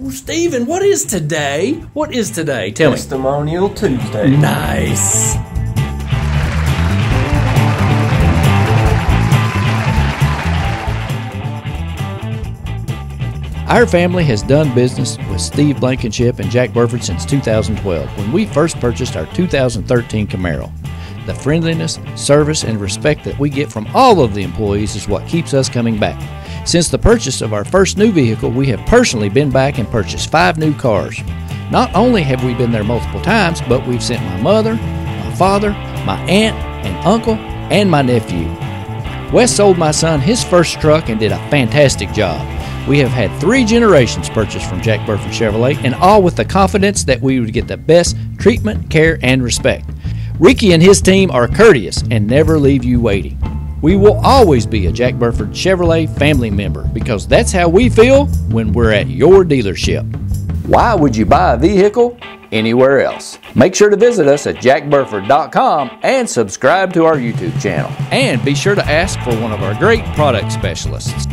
Well, Stephen, what is today? What is today? Tell me. Testimonial Tuesday. Nice. Our family has done business with Steve Blankenship and Jack Burford since 2012, when we first purchased our 2013 Camaro. The friendliness, service, and respect that we get from all of the employees is what keeps us coming back. Since the purchase of our first new vehicle, we have personally been back and purchased 5 new cars. Not only have we been there multiple times, but we've sent my mother, my father, my aunt, and uncle, and my nephew. Wes sold my son his first truck and did a fantastic job. We have had 3 generations purchased from Jack Burford Chevrolet, and all with the confidence that we would get the best treatment, care, and respect. Ricky and his team are courteous and never leave you waiting. We will always be a Jack Burford Chevrolet family member, because that's how we feel when we're at your dealership. Why would you buy a vehicle anywhere else? Make sure to visit us at jackburford.com and subscribe to our YouTube channel. And be sure to ask for one of our great product specialists.